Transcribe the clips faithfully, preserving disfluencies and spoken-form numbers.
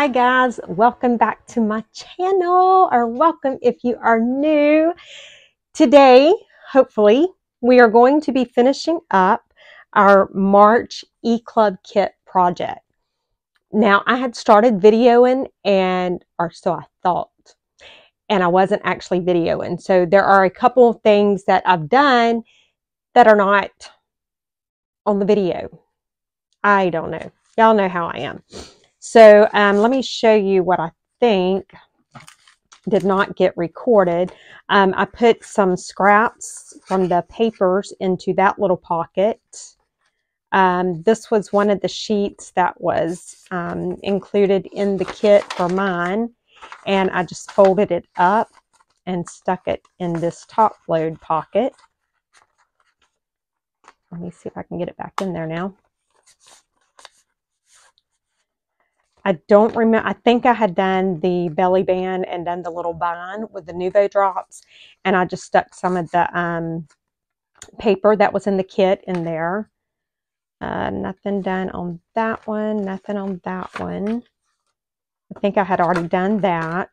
Hi guys, welcome back to my channel, or welcome if you are new. Today, hopefully, we are going to be finishing up our March E-Club Kit project. Now, I had started videoing, and or so I thought, and I wasn't actually videoing. So there are a couple of things that I've done that are not on the video. I don't know. Y'all know how I am. So um, let me show you what I think did not get recorded. Um, I put some scraps from the papers into that little pocket. Um, this was one of the sheets that was um, included in the kit for mine. And I just folded it up and stuck it in this top load pocket. Let me see if I can get it back in there now. I don't remember, I think I had done the belly band and done the little bind with the Nuvo drops, and I just stuck some of the um, paper that was in the kit in there. Uh, nothing done on that one, nothing on that one. I think I had already done that.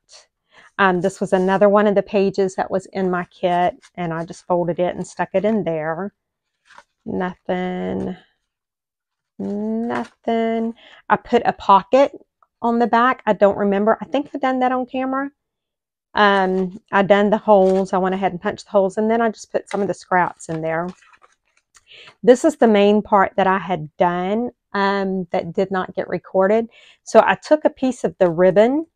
Um, this was another one of the pages that was in my kit, and I just folded it and stuck it in there. Nothing. Nothing. I put a pocket on the back. I don't remember. I think I've done that on camera. Um, I done the holes. I went ahead and punched the holes, and then I just put some of the scraps in there. This is the main part that I had done um, that did not get recorded. So I took a piece of the ribbon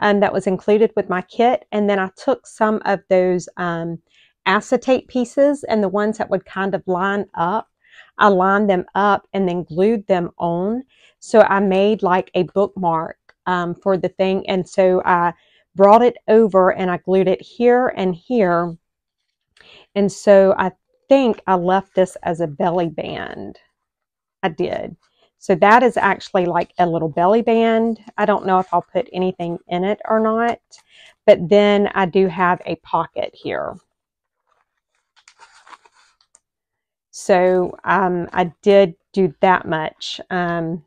um, that was included with my kit, and then I took some of those um, acetate pieces and the ones that would kind of line up. I lined them up and then glued them on. So I made like a bookmark um, for the thing. And so I brought it over and I glued it here and here. And so I think I left this as a belly band. I did. So that is actually like a little belly band. I don't know if I'll put anything in it or not. But then I do have a pocket here. So um, I did do that much. Um,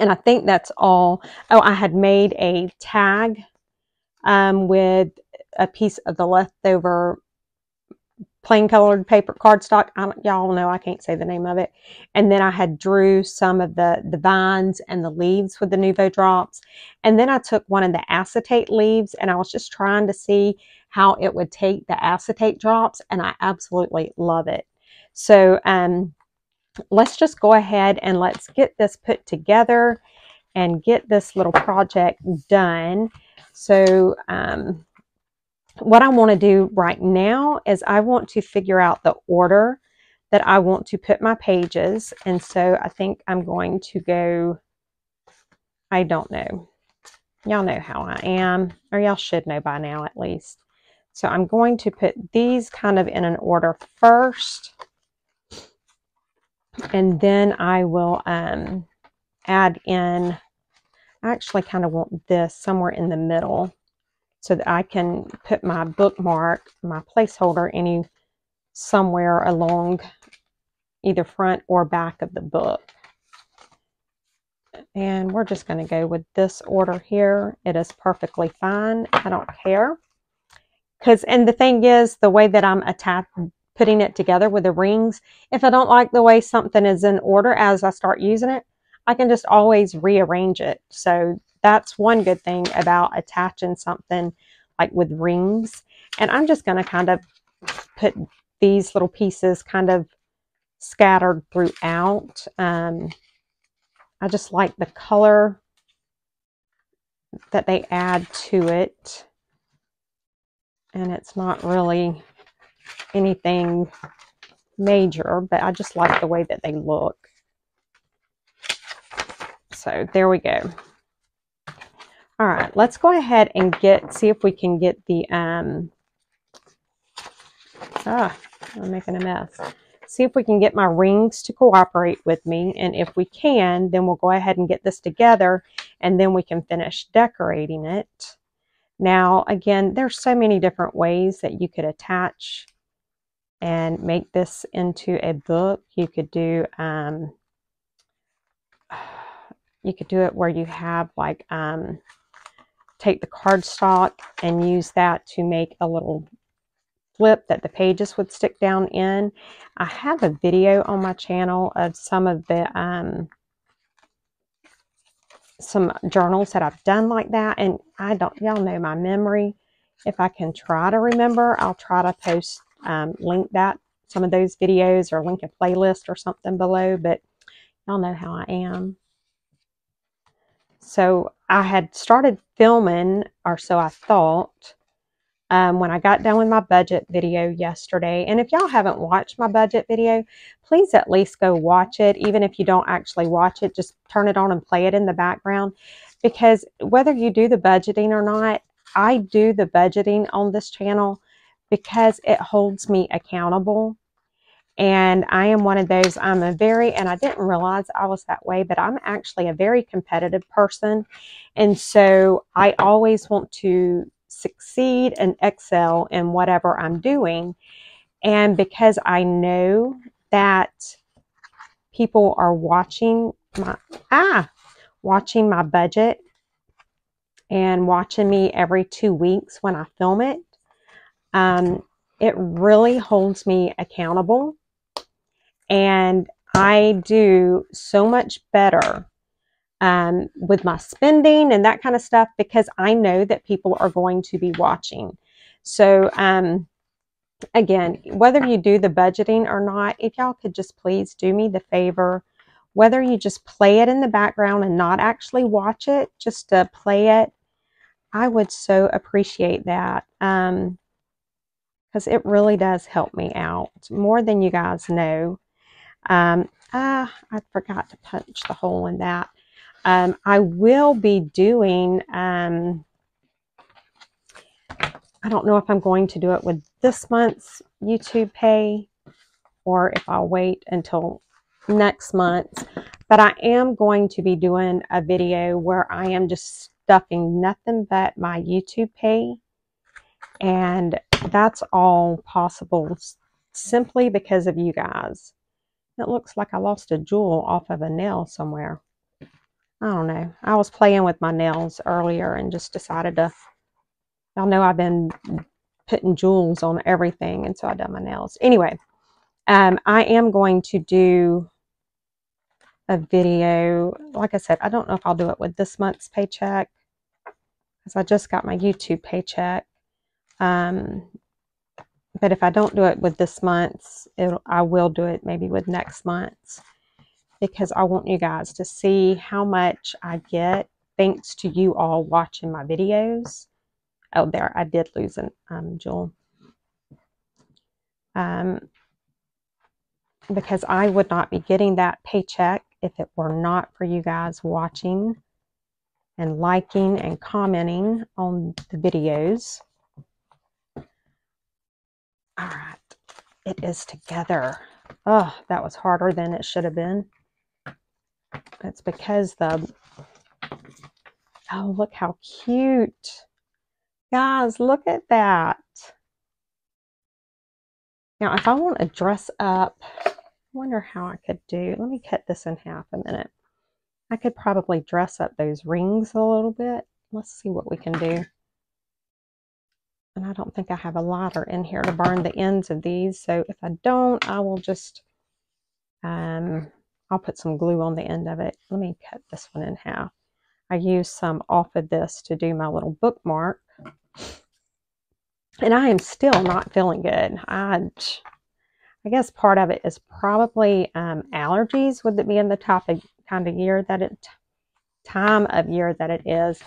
and I think that's all. Oh, I had made a tag um, with a piece of the leftover plain colored paper cardstock. Y'all know I can't say the name of it. And then I had drew some of the, the vines and the leaves with the Nuvo drops. And then I took one of the acetate leaves, and I was just trying to see how it would take the acetate drops. And I absolutely love it. So um, let's just go ahead and let's get this put together and get this little project done. So um, what I want to do right now is I want to figure out the order that I want to put my pages. And so I think I'm going to go, I don't know. Y'all know how I am, or y'all should know by now at least. So I'm going to put these kind of in an order first. And then I will um, add in, I actually kind of want this somewhere in the middle so that I can put my bookmark, my placeholder, any somewhere along either front or back of the book. And we're just going to go with this order here. It is perfectly fine. I don't care. Because, and the thing is, the way that I'm attaching, putting it together with the rings, if I don't like the way something is in order as I start using it, I can just always rearrange it. So that's one good thing about attaching something like with rings. And I'm just going to kind of put these little pieces kind of scattered throughout. Um, I just like the color that they add to it. And it's not really anything major, but I just like the way that they look. So there we go. All right, let's go ahead and get, see if we can get the um ah I'm making a mess. See if we can get my rings to cooperate with me, and if we can, then we'll go ahead and get this together, and then we can finish decorating it. Now again, there's so many different ways that you could attach and make this into a book. You could do um, You could do it where you have like, um, take the cardstock and use that to make a little flip that the pages would stick down in. I have a video on my channel of some of the, um, some journals that I've done like that. And I don't, y'all know my memory. If I can try to remember, I'll try to post, um, link that, some of those videos, or link a playlist or something below, but y'all know how I am. So I had started filming, or so I thought, um, when I got done with my budget video yesterday. And if y'all haven't watched my budget video, please at least go watch it. Even if you don't actually watch it, just turn it on and play it in the background. Because whether you do the budgeting or not, I do the budgeting on this channel because it holds me accountable. And I am one of those, I'm a very, and I didn't realize I was that way, but I'm actually a very competitive person. And so I always want to succeed and excel in whatever I'm doing. And because I know that people are watching my, ah, watching my budget and watching me every two weeks when I film it, um, it really holds me accountable. And I do so much better um, with my spending and that kind of stuff because I know that people are going to be watching. So um, again, whether you do the budgeting or not, if y'all could just please do me the favor, whether you just play it in the background and not actually watch it, just to play it, I would so appreciate that. Um, because it really does help me out more than you guys know. Um, uh, I forgot to punch the hole in that. Um, I will be doing, um, I don't know if I'm going to do it with this month's YouTube pay or if I'll wait until next month, but I am going to be doing a video where I am just stuffing nothing but my YouTube pay. And that's all possible simply because of you guys. It looks like I lost a jewel off of a nail somewhere. I don't know. I was playing with my nails earlier and just decided to, y'all know I've been putting jewels on everything, and so I done my nails. Anyway, um, I am going to do a video. Like I said, I don't know if I'll do it with this month's paycheck because I just got my YouTube paycheck. Um, but if I don't do it with this month's, it'll, I will do it maybe with next month's because I want you guys to see how much I get thanks to you all watching my videos. Oh, there, I did lose an, um, jewel. Um, because I would not be getting that paycheck if it were not for you guys watching and liking and commenting on the videos. All right, it is together. Oh, that was harder than it should have been. That's because the, oh, look how cute. Guys, look at that. Now, if I want to dress up, I wonder how I could do, let me cut this in half a minute. I could probably dress up those rings a little bit. Let's see what we can do. And I don't think I have a lighter in here to burn the ends of these. So if I don't, I will just, um, I'll put some glue on the end of it. Let me cut this one in half. I used some off of this to do my little bookmark. And I am still not feeling good. I, I guess part of it is probably um, allergies, with it being the type of kind of year that it time of year that it is.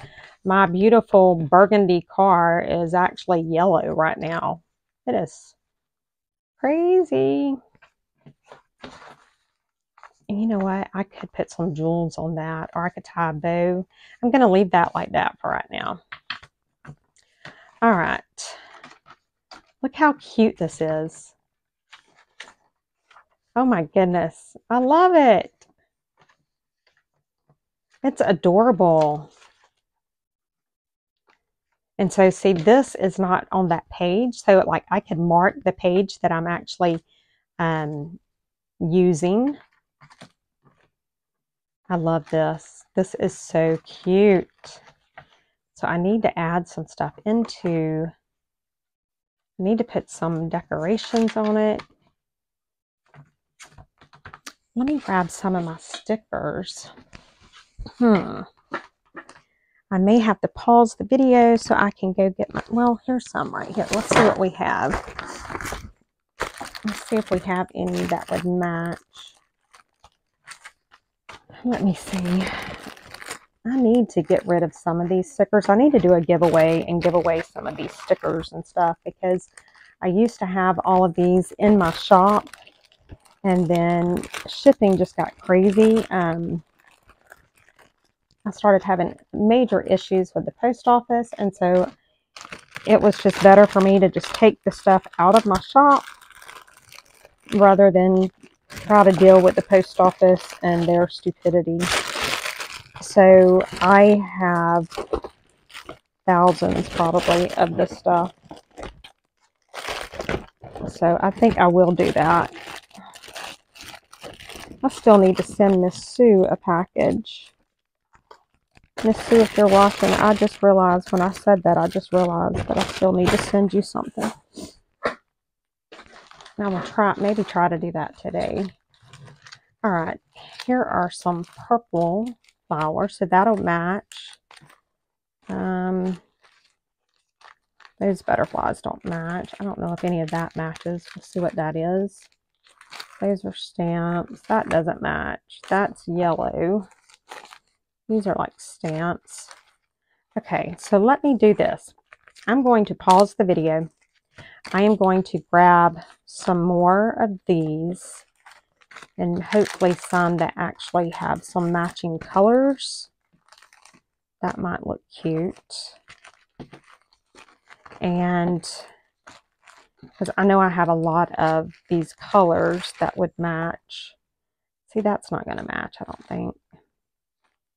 My beautiful burgundy car is actually yellow right now. It is crazy. And you know what? I could put some jewels on that, or I could tie a bow. I'm going to leave that like that for right now. All right. Look how cute this is. Oh my goodness. I love it. It's adorable. And so see, this is not on that page. So it, like I could mark the page that I'm actually um, using. I love this. This is so cute. So I need to add some stuff into, I need to put some decorations on it. Let me grab some of my stickers. Hmm. I may have to pause the video so I can go get my, well, here's some right here. Let's see what we have. Let's see if we have any that would match. Let me see. I need to get rid of some of these stickers. I need to do a giveaway and give away some of these stickers and stuff, because I used to have all of these in my shop, and then shipping just got crazy. Um, I started having major issues with the post office, and so it was just better for me to just take the stuff out of my shop rather than try to deal with the post office and their stupidity. So I have thousands probably of this stuff. So I think I will do that. I still need to send Miss Sue a package. Miss Sue, if you're watching, I just realized when I said that, I just realized that I still need to send you something. Now I'm gonna try, maybe try to do that today. All right, here are some purple flowers, so that'll match. Um, those butterflies don't match. I don't know if any of that matches. We'll see what that is. Those are stamps. That doesn't match. That's yellow. These are like stamps. Okay, so let me do this. I'm going to pause the video. I am going to grab some more of these, and hopefully some that actually have some matching colors. That might look cute. And because I know I have a lot of these colors that would match. See, that's not going to match, I don't think.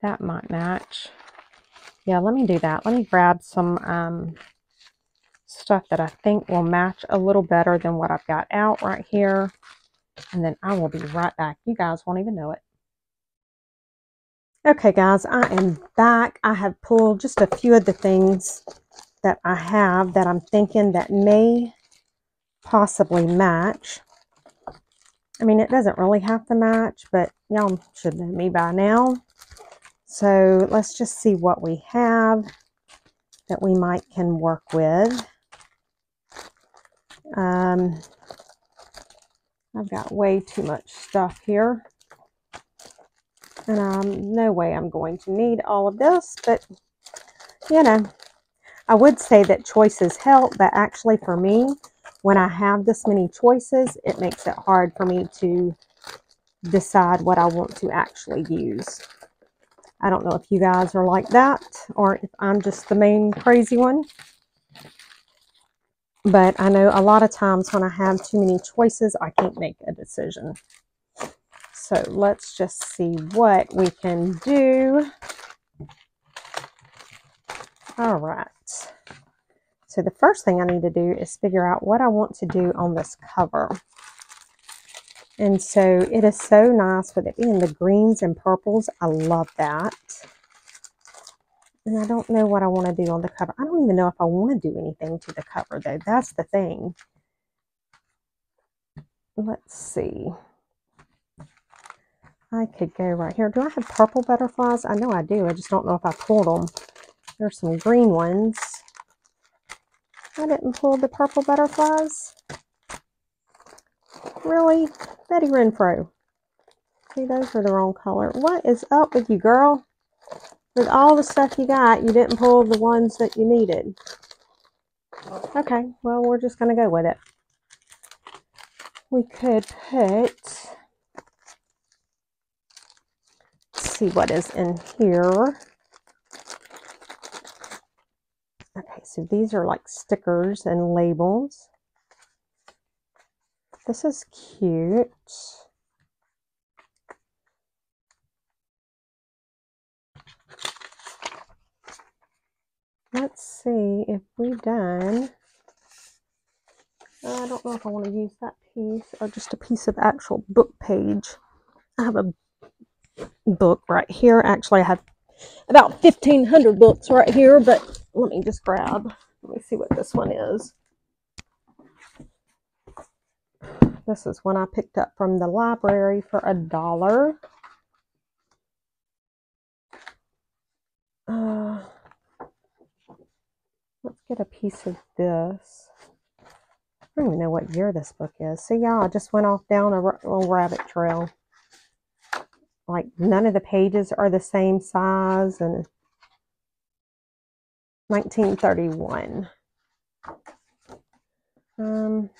That might match. Yeah, let me do that. Let me grab some um, stuff that I think will match a little better than what I've got out right here. And then I will be right back. You guys won't even know it. Okay, guys, I am back. I have pulled just a few of the things that I have that I'm thinking that may possibly match. I mean, it doesn't really have to match, but y'all should know me by now. So let's just see what we have that we might can work with. Um, I've got way too much stuff here, and um, no way I'm going to need all of this, but you know, I would say that choices help, but actually for me, when I have this many choices, it makes it hard for me to decide what I want to actually use. I don't know if you guys are like that, or if I'm just the main crazy one. But I know a lot of times when I have too many choices, I can't make a decision. So let's just see what we can do. All right. So the first thing I need to do is figure out what I want to do on this cover. And so it is so nice with it being the greens and purples. I love that. And I don't know what I want to do on the cover. I don't even know if I want to do anything to the cover, though. That's the thing. Let's see. I could go right here. Do I have purple butterflies? I know I do. I just don't know if I pulled them. There's some green ones. I didn't pull the purple butterflies. Really? Betty Renfro. See, those are the wrong color. What is up with you, girl? With all the stuff you got, you didn't pull the ones that you needed. Okay, well, we're just going to go with it. We could put... Let's see what is in here. Okay, so these are like stickers and labels. This is cute. Let's see if we've done. I don't know if I want to use that piece or just a piece of actual book page. I have a book right here. Actually, I have about fifteen hundred books right here, but let me just grab, let me see what this one is. This is one I picked up from the library for a dollar. Uh, let's get a piece of this. I don't even know what year this book is. So yeah, I just went off down a little rabbit trail. Like, none of the pages are the same size, and nineteen thirty-one. Um,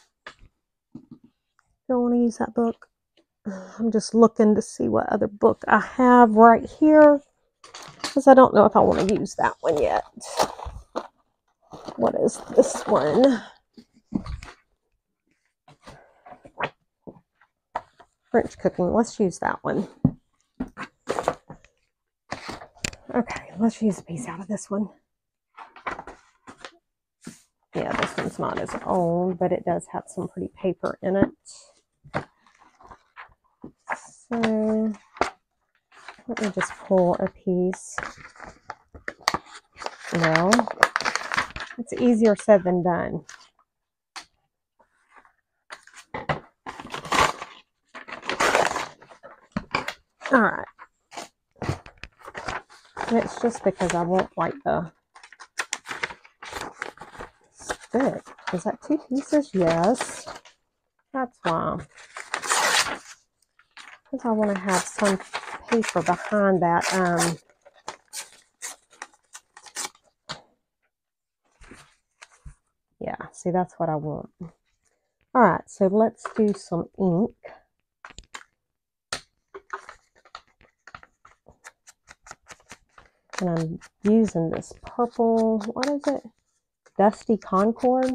don't want to use that book. I'm just looking to see what other book I have right here, because I don't know if I want to use that one yet. What is this one? French cooking. Let's use that one. Okay, let's use a piece out of this one. Yeah, this one's not as old, but it does have some pretty paper in it. So, let me just pull a piece. Well, it's easier said than done. All right. It's just because I want like the stick. Is that two pieces? Yes. That's why. Because I want to have some paper behind that. Um, yeah, see, that's what I want. All right, so let's do some ink. And I'm using this purple, what is it? Dusty Concord.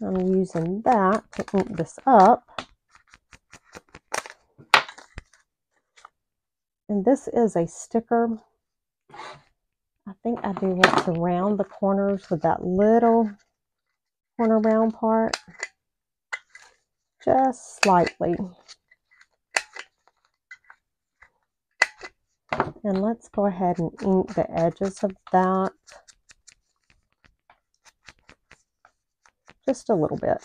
I'm using that to ink this up. And this is a sticker. I think I do want to round the corners with that little corner round part. Just slightly. And let's go ahead and ink the edges of that. Just a little bit.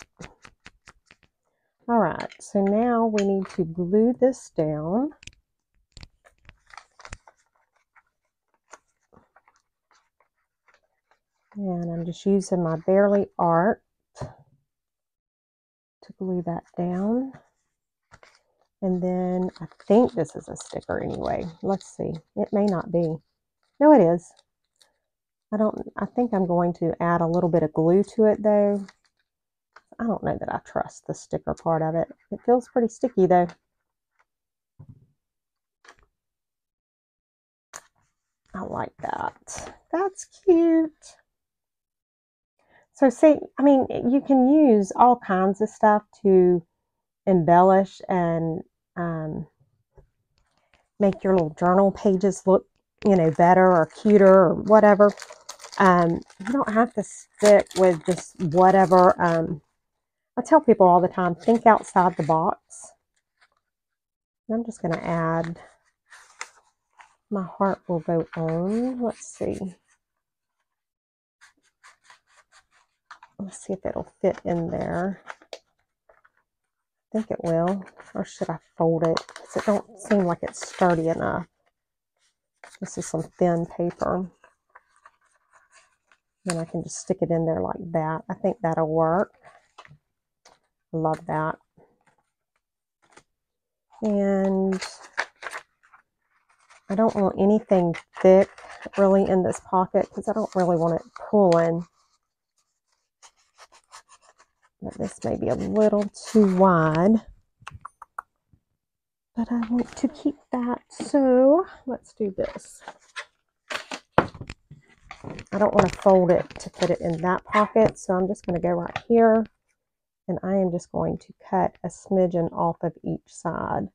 All right, so now we need to glue this down. And I'm just using my Barely Art to glue that down. And then I think this is a sticker anyway. Let's see. It may not be. No, it is. I don't, I think I'm going to add a little bit of glue to it though. I don't know that I trust the sticker part of it. It feels pretty sticky though. I like that. That's cute. So see, I mean, you can use all kinds of stuff to embellish and um, make your little journal pages look, you know, better or cuter or whatever. Um, you don't have to stick with just whatever. Um, I tell people all the time, think outside the box. And I'm just going to add, my heart will go on. Let's see. Let's see if it'll fit in there. I think it will, or should I fold it? Because it don't seem like it's sturdy enough. This is some thin paper. And I can just stick it in there like that. I think that'll work. Love that. And I don't want anything thick really in this pocket because I don't really want it pulling. But this may be a little too wide, but I want to keep that, so let's do this. I don't want to fold it to put it in that pocket, so I'm just going to go right here, and I am just going to cut a smidgen off of each side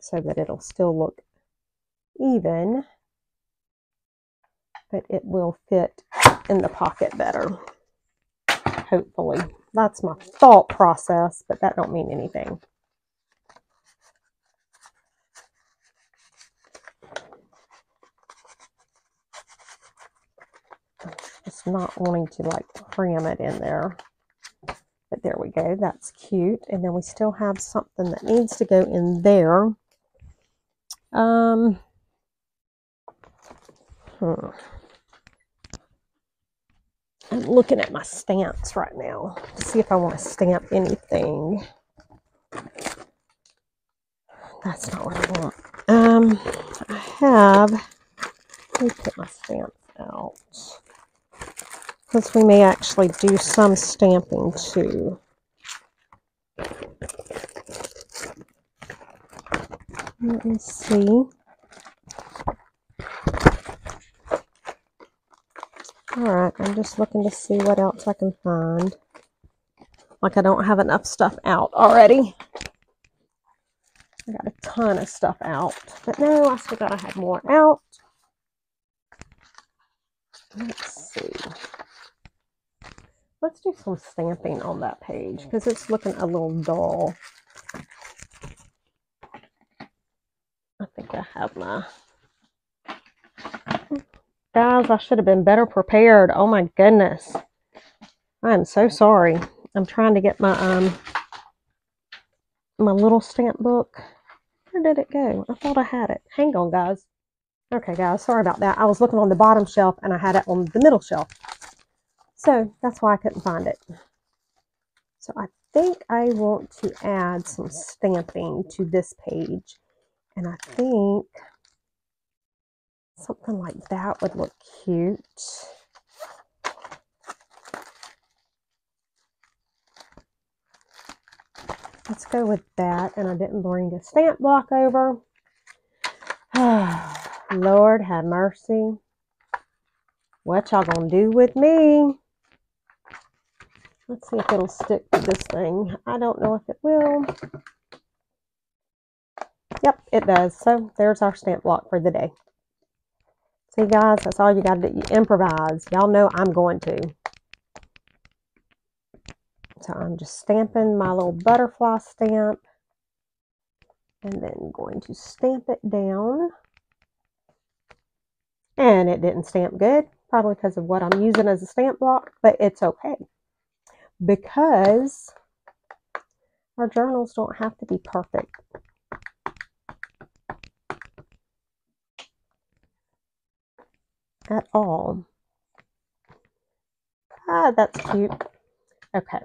so that it'll still look even, but it will fit in the pocket better. Hopefully. That's my thought process, but that don't mean anything. Just not wanting to like cram it in there. But there we go, that's cute. And then we still have something that needs to go in there. Um, hmm. I'm looking at my stamps right now to see if I want to stamp anything. That's not what I want. Um, I have, let me put my stamps out, because we may actually do some stamping too. Let me see. Alright, I'm just looking to see what else I can find. Like, I don't have enough stuff out already. I got a ton of stuff out. But no, I still got to have more out. Let's see. Let's do some stamping on that page, because it's looking a little dull. I think I have my... Guys, I should have been better prepared. Oh my goodness. I am so sorry. I'm trying to get my um my little stamp book. Where did it go? I thought I had it. Hang on, guys. Okay, guys, sorry about that. I was looking on the bottom shelf and I had it on the middle shelf. So that's why I couldn't find it. So I think I want to add some stamping to this page. And I think something like that would look cute. Let's go with that. And I didn't bring a stamp block over. Lord have mercy. What y'all gonna do with me? Let's see if it'll stick to this thing. I don't know if it will. Yep, it does. So there's our stamp block for the day. See, guys, that's all you got to do. You improvise. Y'all know I'm going to. So I'm just stamping my little butterfly stamp. And then going to stamp it down. And it didn't stamp good. Probably because of what I'm using as a stamp block. But it's okay. Because our journals don't have to be perfect. At all. Ah, that's cute. Okay.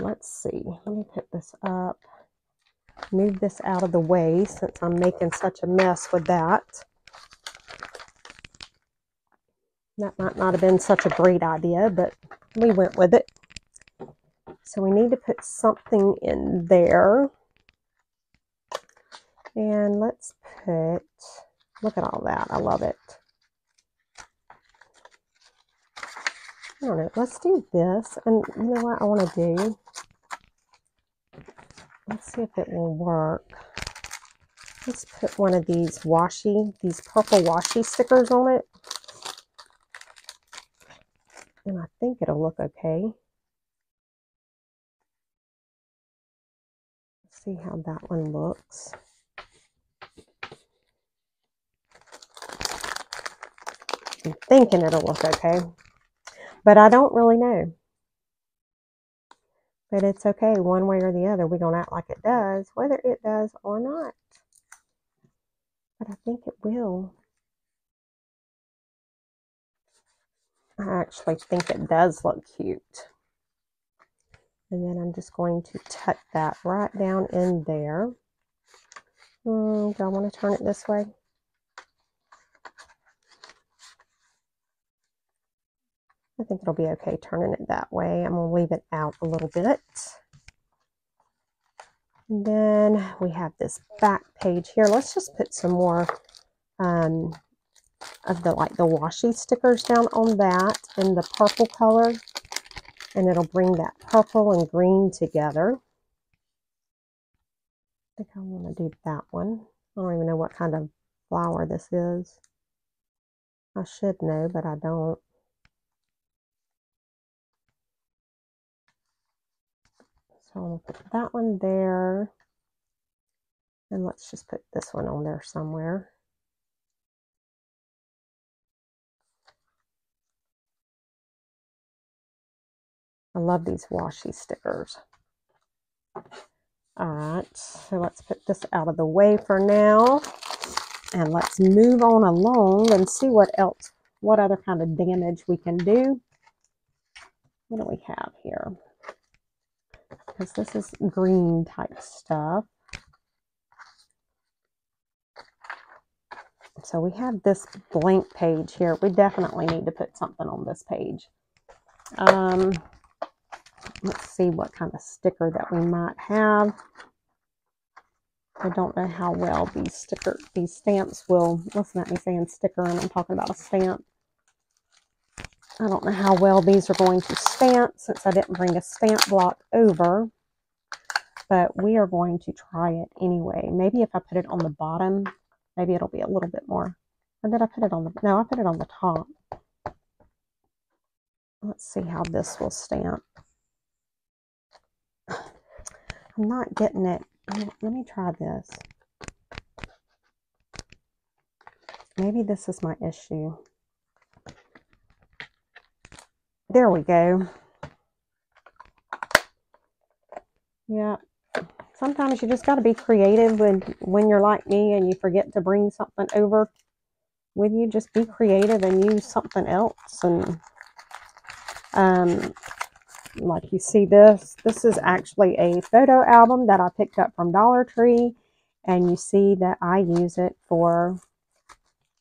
Let's see. Let me pick this up. Move this out of the way since I'm making such a mess with that. That might not have been such a great idea, but we went with it. So we need to put something in there. And let's put... Look at all that. I love it. I don't know. Let's do this. And you know what I want to do? Let's see if it will work. Let's put one of these washi, these purple washi stickers on it. And I think it'll look okay. Let's see how that one looks. I'm thinking it'll look okay, but I don't really know. But it's okay one way or the other. We're gonna act like it does, whether it does or not. But I think it will. I actually think it does look cute. And then I'm just going to tuck that right down in there. Mm, do I want to turn it this way? I think it'll be okay turning it that way. I'm going to leave it out a little bit. And then we have this back page here. Let's just put some more um, of the like the washi stickers down on that in the purple color. And it'll bring that purple and green together. I think I want to do that one. I don't even know what kind of flower this is. I should know, but I don't. So we'll put that one there. And let's just put this one on there somewhere. I love these washi stickers. All right, so let's put this out of the way for now. And let's move on along and see what else, what other kind of damage we can do. What do we have here? Because this is green type stuff. So we have this blank page here. We definitely need to put something on this page. Um, let's see what kind of sticker that we might have. I don't know how well these sticker, these stamps will, listen at me saying sticker and I'm talking about a stamp. I don't know how well these are going to stamp since I didn't bring a stamp block over, but we are going to try it anyway. Maybe if I put it on the bottom, maybe it'll be a little bit more. Or did I put it on the, no, I put it on the top. Let's see how this will stamp. I'm not getting it. Let me try this. Maybe this is my issue. There we go. Yeah. Sometimes you just got to be creative when, when you're like me and you forget to bring something over with you. Just be creative and use something else. And um, like you see this, this is actually a photo album that I picked up from Dollar Tree. And you see that I use it for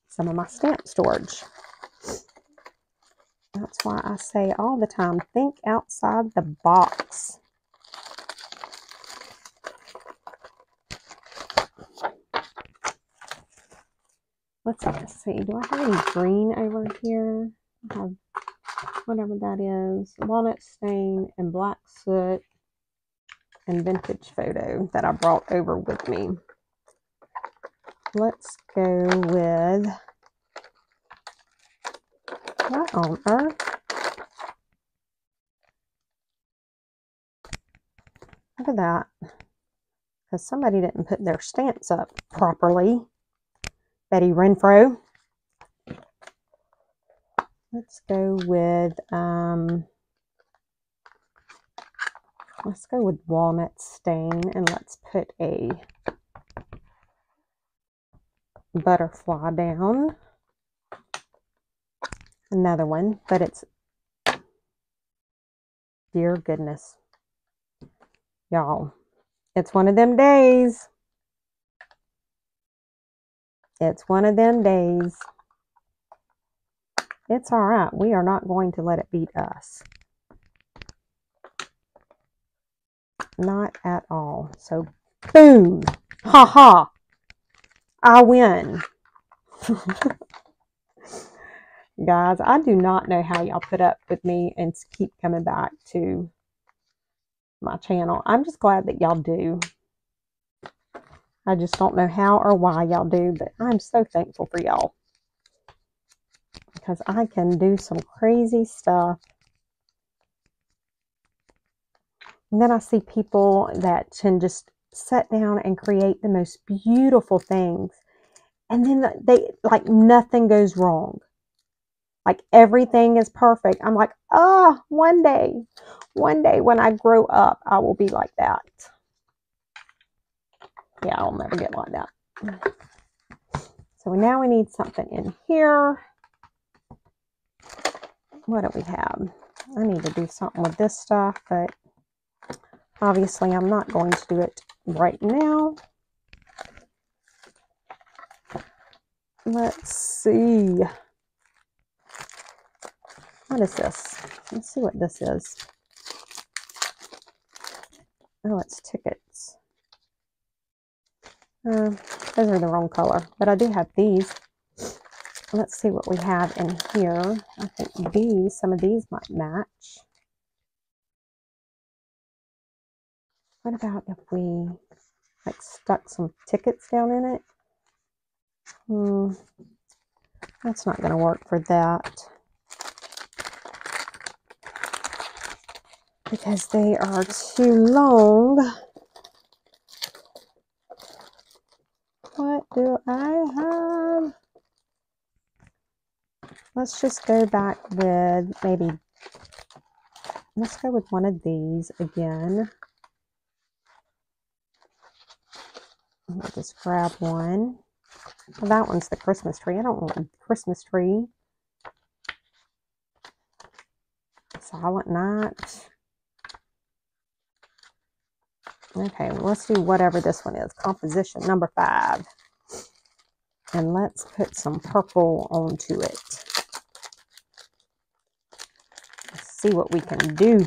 some of my stamp storage. That's why I say all the time, think outside the box. Let's see, do I have any green over here? I have whatever that is, walnut stain and black soot and vintage photo that I brought over with me. Let's go with, what on earth? Look at that, because somebody didn't put their stamps up properly. Betty Renfro. Let's go with um, let's go with walnut stain and let's put a butterfly down. Another one, but it's, dear goodness, y'all, it's one of them days. It's one of them days. It's all right. We are not going to let it beat us. Not at all. So, boom. Ha ha. I win. Guys, I do not know how y'all put up with me and keep coming back to my channel. I'm just glad that y'all do. I just don't know how or why y'all do, but I'm so thankful for y'all because I can do some crazy stuff. And then I see people that can just sit down and create the most beautiful things. And then they, like, nothing goes wrong. Like, everything is perfect. I'm like, oh, one day, one day when I grow up, I will be like that. Yeah, I'll never get like that. So now we need something in here. What do we have? I need to do something with this stuff, but obviously I'm not going to do it right now. Let's see. What is this? Let's see what this is. Oh, it's tickets. Uh, those are the wrong color, but I do have these. Let's see what we have in here. I think these, some of these might match. What about if we like stuck some tickets down in it? Hmm, that's not going to work for that. because they are too long. What do I have? Let's just go back with maybe, let's go with one of these again. I'll just grab one. Well, that one's the Christmas tree. I don't want a Christmas tree. So I want that. Okay, well, let's do whatever this one is. Composition number five. And let's put some purple onto it. See what we can do.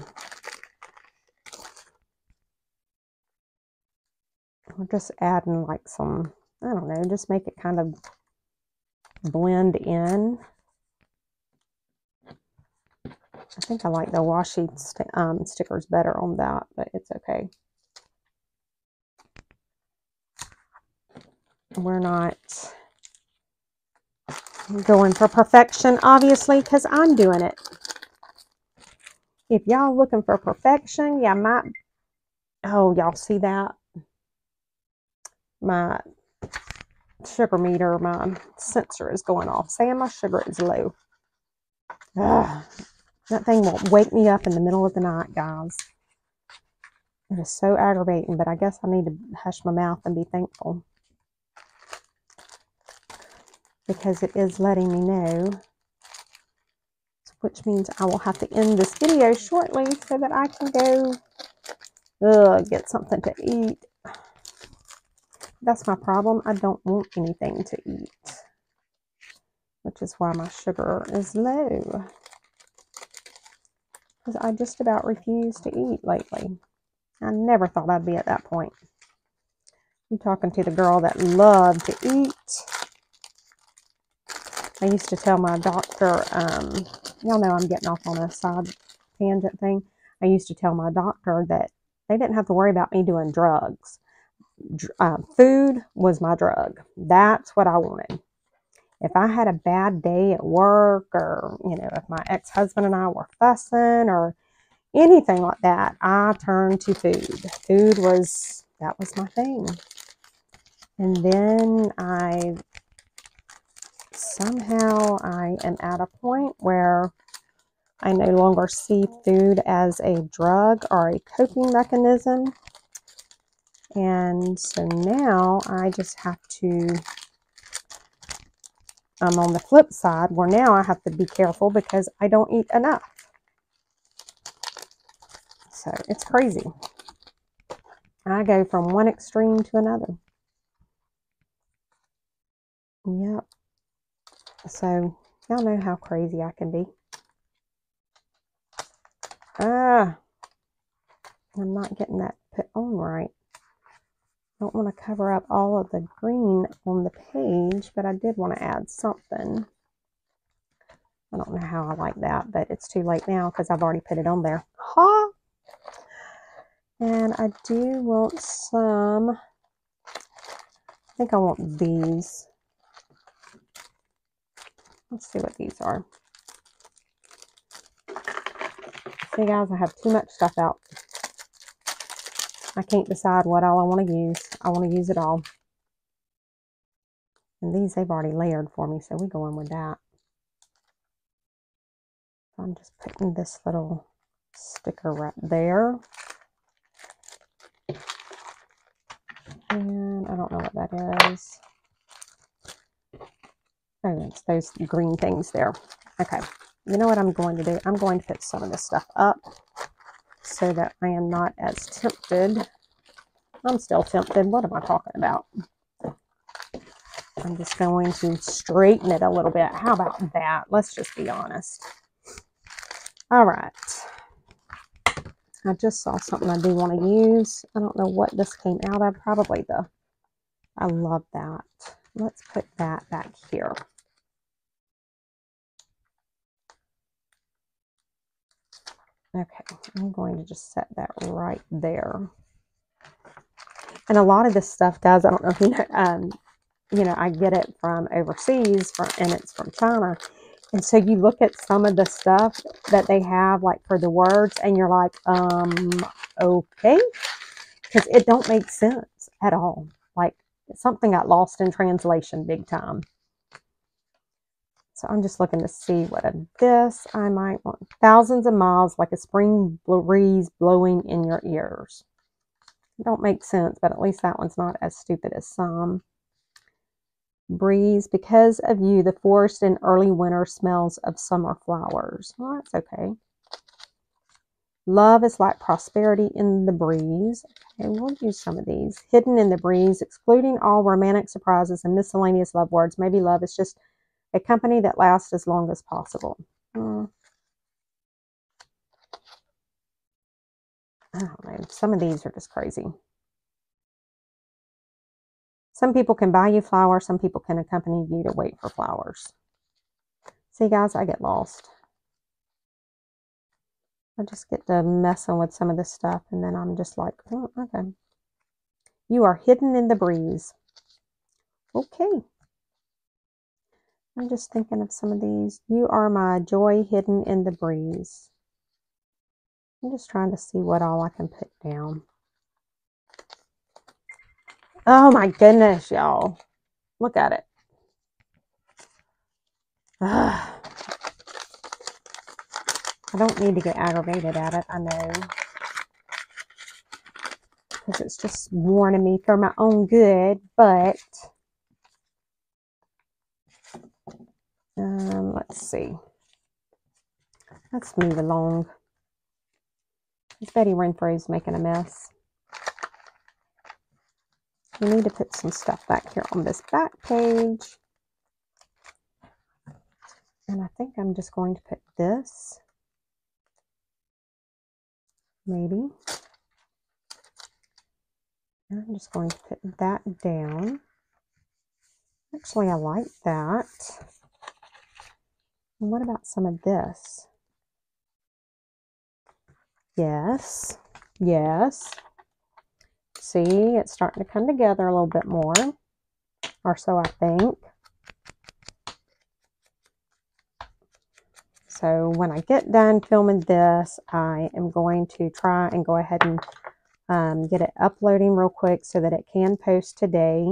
We're just adding like some, I don't know, just make it kind of blend in. I think I like the washi st um, stickers better on that, but it's okay. We're not going for perfection, obviously, because I'm doing it. If y'all looking for perfection, yeah, my, oh, y'all see that? My sugar meter, my sensor is going off, saying my sugar is low. Ugh, that thing will wake me up in the middle of the night, guys. It is so aggravating, but I guess I need to hush my mouth and be thankful, because it is letting me know, which means I will have to end this video shortly so that I can go ugh, get something to eat. That's my problem. I don't want anything to eat, which is why my sugar is low, because I just about refuse to eat lately. I never thought I'd be at that point. I'm talking to the girl that loved to eat. I used to tell my doctor, um, y'all know I'm getting off on a side tangent thing. I used to tell my doctor that they didn't have to worry about me doing drugs. Dr uh, food was my drug. That's what I wanted. If I had a bad day at work, or, you know, if my ex-husband and I were fussing or anything like that, I turned to food. Food was, that was my thing. And then I... somehow I am at a point where I no longer see food as a drug or a coping mechanism. And so now I just have to, I'm on the flip side where now I have to be careful because I don't eat enough. So it's crazy. I go from one extreme to another. Yep. So, y'all know how crazy I can be. Ah, I'm not getting that put on right. I don't want to cover up all of the green on the page, but I did want to add something. I don't know how I like that, but it's too late now because I've already put it on there. Ha! And I do want some, I think I want these. Let's see what these are. See, guys, I have too much stuff out. I can't decide what all I want to use. I want to use it all. And these, they've already layered for me, so we're going with that. I'm just putting this little sticker right there. And I don't know what that is. Oh, it's those green things there. Okay, you know what I'm going to do? I'm going to put some of this stuff up so that I am not as tempted. I'm still tempted. What am I talking about? I'm just going to straighten it a little bit. How about that? Let's just be honest. All right. I just saw something I do want to use. I don't know what this came out of. Probably the... I love that. Let's put that back here. Okay, I'm going to just set that right there. And a lot of this stuff, guys, I don't know if you know, um, you know, I get it from overseas, from, and it's from China. And so you look at some of the stuff that they have, like for the words, and you're like, um, okay, because it don't make sense at all. Like something got lost in translation big time. So I'm just looking to see what of this I might want. Thousands of miles, like a spring breeze blowing in your ears. It don't make sense, but at least that one's not as stupid as some. Breeze, because of you, the forest in early winter smells of summer flowers. Well, that's okay. Love is like prosperity in the breeze. Okay, we'll use some of these. Hidden in the breeze, excluding all romantic surprises and miscellaneous love words. Maybe love is just a company that lasts as long as possible. Mm. I don't know. Some of these are just crazy. Some people can buy you flowers. Some people can accompany you to wait for flowers. See, guys, I get lost. I just get to messing with some of this stuff, and then I'm just like, oh, okay. You are hidden in the breeze. Okay. I'm just thinking of some of these. You are my joy hidden in the breeze. I'm just trying to see what all I can put down. Oh my goodness, y'all. Look at it. Ugh. I don't need to get aggravated at it, I know. Because it's just warning me for my own good, but... Um, let's see. Let's move along. Betty Renfro's making a mess. We need to put some stuff back here on this back page. And I think I'm just going to put this. Maybe. And I'm just going to put that down. Actually, I like that. And what about some of this? Yes, yes. See, it's starting to come together a little bit more, or so I think. So when I get done filming this, I am going to try and go ahead and um, get it uploading real quick so that it can post today.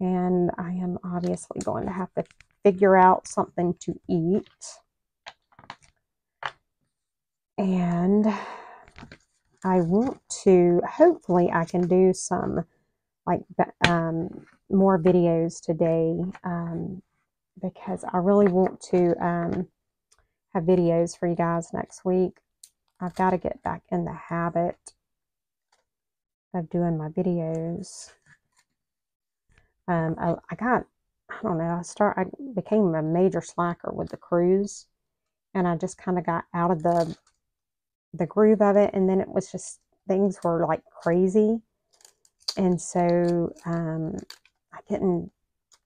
And I am obviously going to have to figure out something to eat. And I want to, hopefully I can do some like um, more videos today um, because I really want to um, have videos for you guys next week. I've got to get back in the habit of doing my videos. Um, I, I got, I don't know, I start, I became a major slacker with the cruise, and I just kind of got out of the the groove of it, and then it was just, things were like crazy, and so um, I didn't,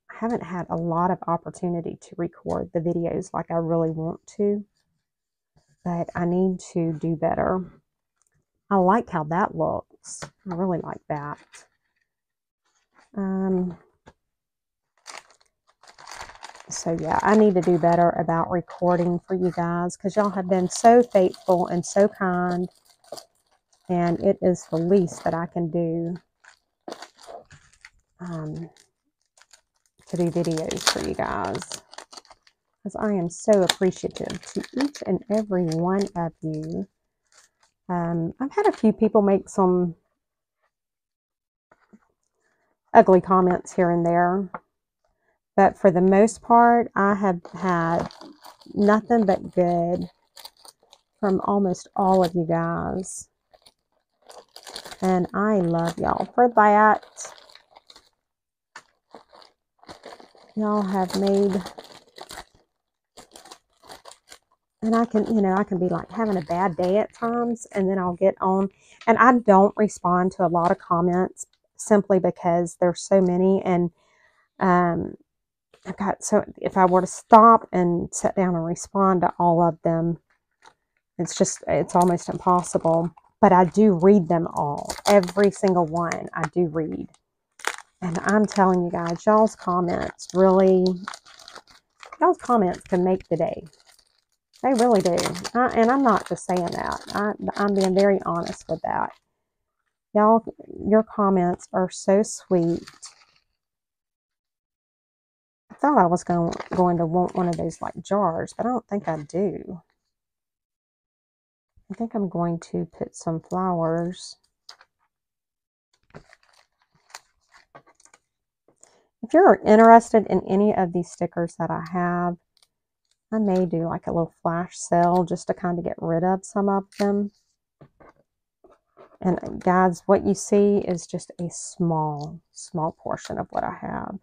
I haven't had a lot of opportunity to record the videos like I really want to, but I need to do better. I like how that looks. I really like that. Um, so yeah, I need to do better about recording for you guys, because y'all have been so faithful and so kind, and it is the least that I can do um, to do videos for you guys, because I am so appreciative to each and every one of you. Um, I've had a few people make some ugly comments here and there, but for the most part, I have had nothing but good from almost all of you guys, and I love y'all for that. Y'all have made, and I can, you know, I can be like having a bad day at times, and then I'll get on, and I don't respond to a lot of comments simply because there's so many, and um I've got, so if I were to stop and sit down and respond to all of them, it's just, it's almost impossible. But I do read them all, every single one I do read, and I'm telling you guys, y'all's comments really, Those comments can make the day. They really do. I, and I'm not just saying that. I, I'm being very honest with that. Y'all, your comments are so sweet. I thought I was going, going to want one of those like jars, but I don't think I do. I think I'm going to put some flowers. If you're interested in any of these stickers that I have, I may do like a little flash sale just to kind of get rid of some of them. And guys, what you see is just a small, small portion of what I have.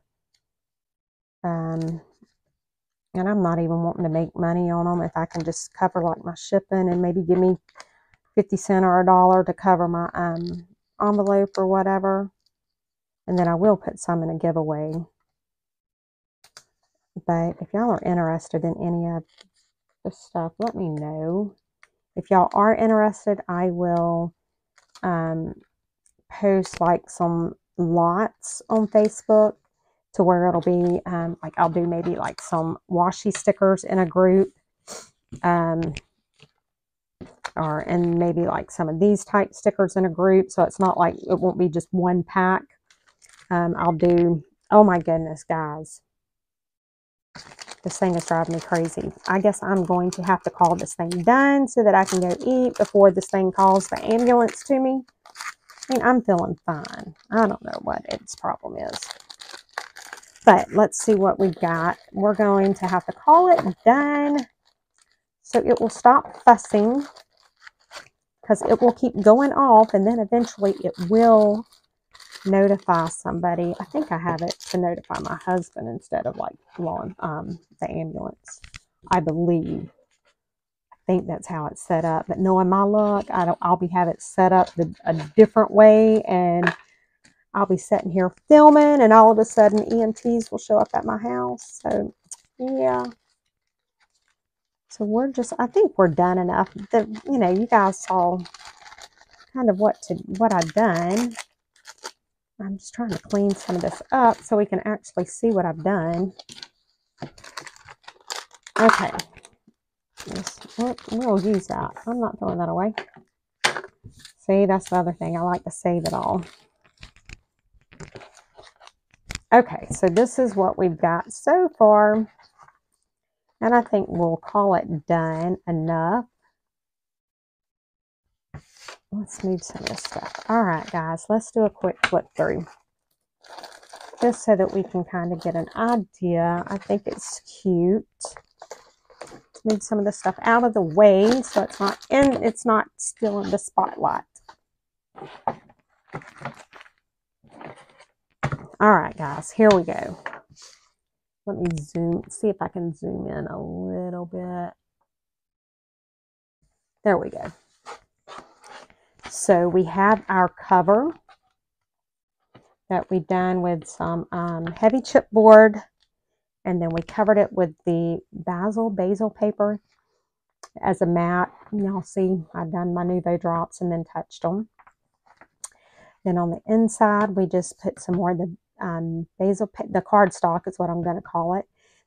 Um, and I'm not even wanting to make money on them. If I can just cover like my shipping and maybe give me fifty cents or a dollar to cover my um, envelope or whatever. And then I will put some in a giveaway. But if y'all are interested in any of the stuff, let me know. If y'all are interested, I will um, post like some lots on Facebook to where it'll be um, like I'll do maybe like some washi stickers in a group, um, or and maybe like some of these type stickers in a group. So it's not like it won't be just one pack. Um, I'll do. Oh my goodness, guys. This thing is driving me crazy. I guess I'm going to have to call this thing done so that I can go eat before this thing calls the ambulance to me. I mean, I'm feeling fine. I don't know what its problem is. But let's see what we got. We're going to have to call it done so it will stop fussing, because it will keep going off and then eventually it will notify somebody. I think I have it to notify my husband instead of like lawn, um, the ambulance, I believe. I think that's how it's set up. But knowing my luck, I don't, I'll be have it set up the, a different way, and I'll be sitting here filming, and all of a sudden E M Ts will show up at my house. So yeah. So we're just, I think we're done enough. The, you know, you guys saw kind of what to what I've done. I'm just trying to clean some of this up so we can actually see what I've done. Okay. Yes, we'll, we'll use that. I'm not throwing that away. See, that's the other thing. I like to save it all. Okay, so this is what we've got so far. And I think we'll call it done enough. Let's move some of this stuff. All right, guys, let's do a quick flip through. Just so that we can kind of get an idea. I think it's cute. Let's move some of this stuff out of the way so it's not in, it's not still in the spotlight. All right, guys, here we go. Let me zoom, see if I can zoom in a little bit. There we go. So we have our cover that we done with some um, heavy chipboard, and then we covered it with the basil basil paper as a mat. Y'all see I've done my Nuvo drops and then touched them. Then on the inside we just put some more of the um, basil, the cardstock is what I'm going to call it.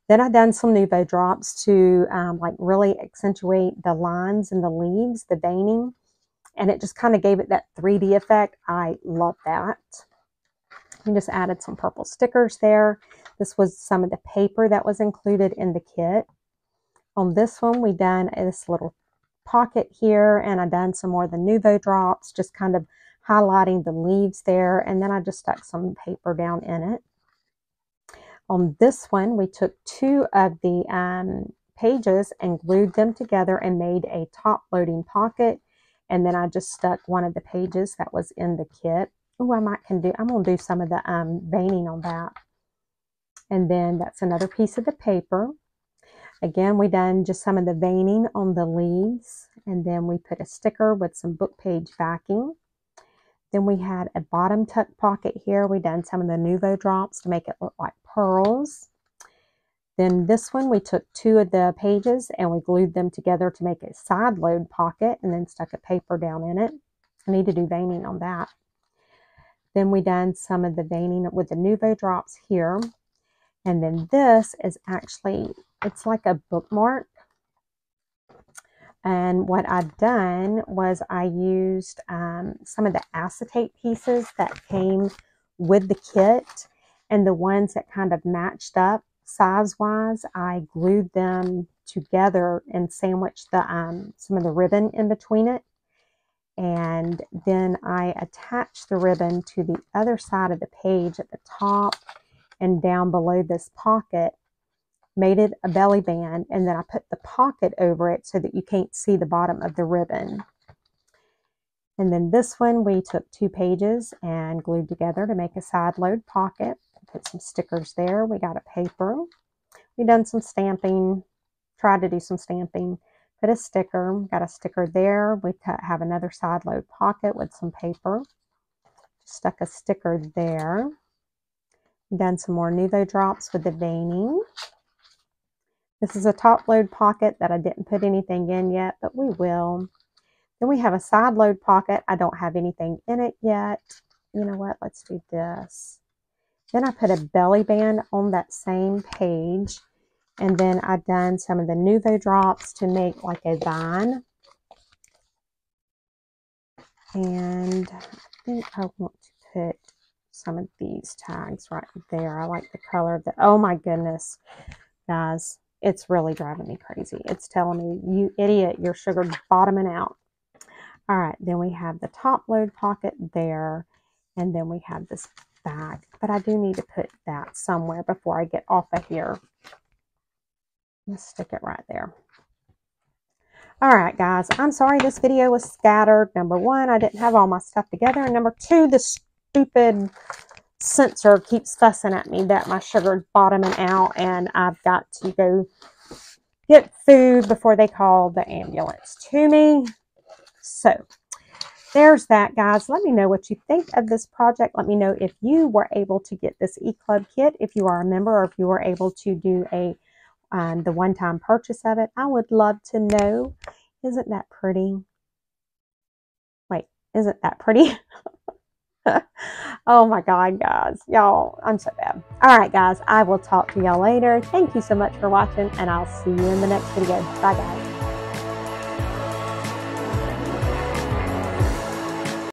Then I've done some Nuvo drops to um, like really accentuate the lines and the leaves, the veining. And it just kind of gave it that three D effect. I love that. We just added some purple stickers there. This was some of the paper that was included in the kit. On this one, we done this little pocket here, and I done some more of the Nuvo drops, just kind of highlighting the leaves there. And then I just stuck some paper down in it. On this one, we took two of the um, pages and glued them together and made a top loading pocket. And then I just stuck one of the pages that was in the kit. Oh, I might can do, I'm going to do some of the um, veining on that. And then that's another piece of the paper. Again, we done just some of the veining on the leaves. And then we put a sticker with some book page backing. Then we had a bottom tuck pocket here. We done some of the Nuvo drops to make it look like pearls. Then this one, we took two of the pages and we glued them together to make a side load pocket, and then stuck a paper down in it. I need to do veining on that. Then we done some of the veining with the Nuvo drops here. And then this is actually it's like a bookmark. And what I've done was I used um, some of the acetate pieces that came with the kit, and the ones that kind of matched up size-wise, I glued them together and sandwiched the um, some of the ribbon in between it. And then I attached the ribbon to the other side of the page at the top and down below this pocket, made it a belly band, and then I put the pocket over it so that you can't see the bottom of the ribbon. And then this one, we took two pages and glued together to make a side load pocket. Put some stickers there. We got a paper. We done some stamping, tried to do some stamping, put a sticker, got a sticker there. We have another side load pocket with some paper. Stuck a sticker there. Done some more Nuvo drops with the veining. This is a top load pocket that I didn't put anything in yet, but we will. Then we have a side load pocket. I don't have anything in it yet. You know what? Let's do this. Then I put a belly band on that same page. And then I've done some of the Nuvo drops to make like a vine. And I think I want to put some of these tags right there. I like the color of the, oh my goodness, guys. It's really driving me crazy. It's telling me, you idiot, your sugar bottoming out. All right, then we have the top load pocket there, and then we have this back. But I do need to put that somewhere before I get off of here. Let's stick it right there. All right, guys, I'm sorry this video was scattered. Number one, I didn't have all my stuff together. And number two, the stupid sensor keeps fussing at me that my sugar's bottoming out and I've got to go get food before they call the ambulance to me. So there's that, guys. Let me know what you think of this project. Let me know if you were able to get this E-Club kit, if you are a member, or if you were able to do a um, the one-time purchase of it. I would love to know. Isn't that pretty? Wait, isn't that pretty? Oh my God, guys. Y'all, I'm so bad. All right, guys, I will talk to y'all later. Thank you so much for watching, and I'll see you in the next video. Bye, guys.